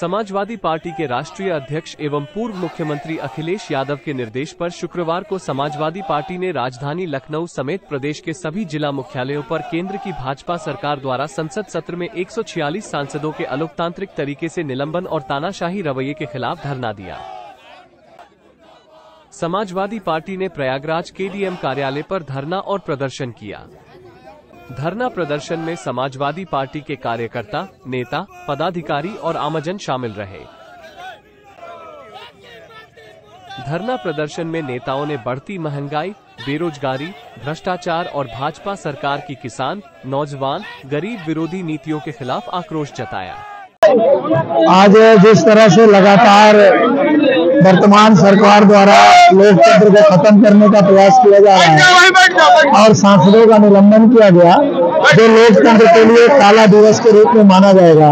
Samajwadi party के राष्ट्रीय अध्यक्ष एवं पूर्व मुख्यमंत्री अखिलेश यादव के निर्देश पर शुक्रवार को समाजवादी पार्टी ने राजधानी लखनऊ समेत प्रदेश के सभी जिला मुख्यालयों पर केंद्र की भाजपा सरकार द्वारा संसद सत्र में 146 सांसदों के अलोकतांत्रिक तरीके से निलंबन और तानाशाही रवैये के खिलाफ धरना दिया। समाजवादी पार्टी ने प्रयागराज KDM कार्यालय पर धरना और प्रदर्शन किया। धरना प्रदर्शन में समाजवादी पार्टी के कार्यकर्ता, नेता, पदाधिकारी और आमजन शामिल रहे। धरना प्रदर्शन में नेताओं ने बढ़ती महंगाई, बेरोजगारी, भ्रष्टाचार और भाजपा सरकार की किसान, नौजवान, गरीब विरोधी नीतियों के खिलाफ आक्रोश जताया। आज जिस तरह से लगातार वर्तमान सरकार द्वारा लोकतंत्र को खत्म करने का प्रयास किया जा रहा है और सांसदों का निलंबन किया गया, जो लोकतंत्र के लिए काला दिवस के रूप में माना जाएगा,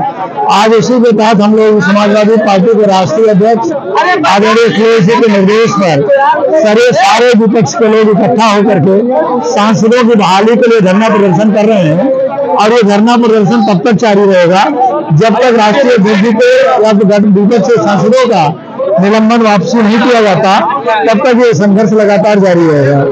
आज उसी के तहत हम लोग समाजवादी पार्टी के राष्ट्रीय अध्यक्ष आदरणीय अखिलेश जी के निर्देश पर सारे विपक्ष के लोग इकट्ठा होकर के सांसदों की बहाली के लिए धरना प्रदर्शन कर रहे हैं। और ये धरना प्रदर्शन तब तक जारी रहेगा जब तक राष्ट्रीय अध्यक्ष के या विपक्ष के सांसदों का निलंबन वापसी नहीं किया जाता, तब तक ये संघर्ष लगातार जारी रहेगा।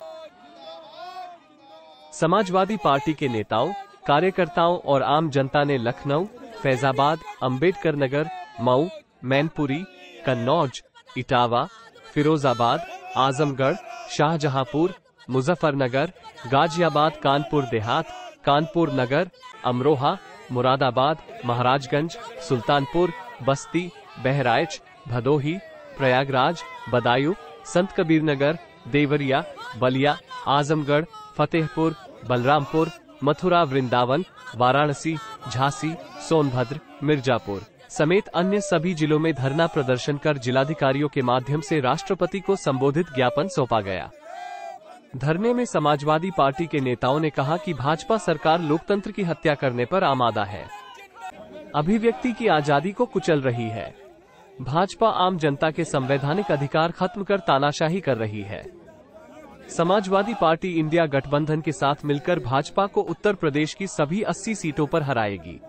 समाजवादी पार्टी के नेताओं, कार्यकर्ताओं और आम जनता ने लखनऊ, फैजाबाद, अंबेडकर नगर, मऊ, मैनपुरी, कन्नौज, इटावा, फिरोजाबाद, आजमगढ़, शाहजहांपुर, मुजफ्फरनगर, गाजियाबाद, कानपुर देहात, कानपुर नगर, अमरोहा, मुरादाबाद, महाराजगंज, सुल्तानपुर, बस्ती, बहराइच, भदोही, प्रयागराज, बदायूं, संत कबीर नगर, देवरिया, बलिया, आजमगढ़, फतेहपुर, बलरामपुर, मथुरा वृंदावन, वाराणसी, झांसी, सोनभद्र, मिर्जापुर समेत अन्य सभी जिलों में धरना प्रदर्शन कर जिलाधिकारियों के माध्यम से राष्ट्रपति को संबोधित ज्ञापन सौंपा गया। धरने में समाजवादी पार्टी के नेताओं ने कहा कि भाजपा सरकार लोकतंत्र की हत्या करने पर आमादा है, अभिव्यक्ति की आजादी को कुचल रही है, भाजपा आम जनता के संवैधानिक अधिकार खत्म कर तानाशाही कर रही है। समाजवादी पार्टी इंडिया गठबंधन के साथ मिलकर भाजपा को उत्तर प्रदेश की सभी 80 सीटों पर हराएगी।